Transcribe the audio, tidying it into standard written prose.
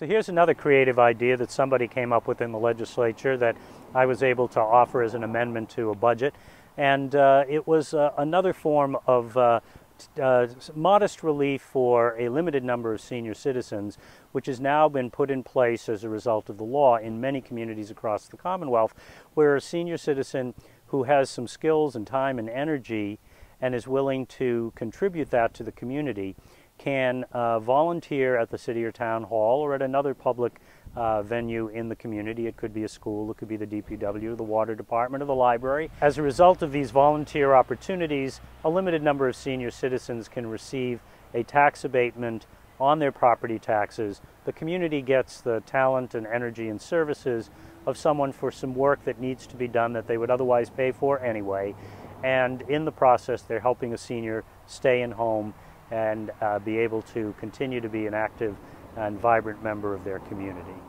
So here's another creative idea that somebody came up with in the legislature that I was able to offer as an amendment to a budget. And it was another form of modest relief for a limited number of senior citizens, which has now been put in place as a result of the law in many communities across the Commonwealth, where a senior citizen who has some skills and time and energy and is willing to contribute that to the community can volunteer at the city or town hall or at another public venue in the community. It could be a school, it could be the DPW, the water department, or the library. As a result of these volunteer opportunities, a limited number of senior citizens can receive a tax abatement on their property taxes. The community gets the talent and energy and services of someone for some work that needs to be done that they would otherwise pay for anyway, and in the process they're helping a senior stay in home and be able to continue to be an active and vibrant member of their community.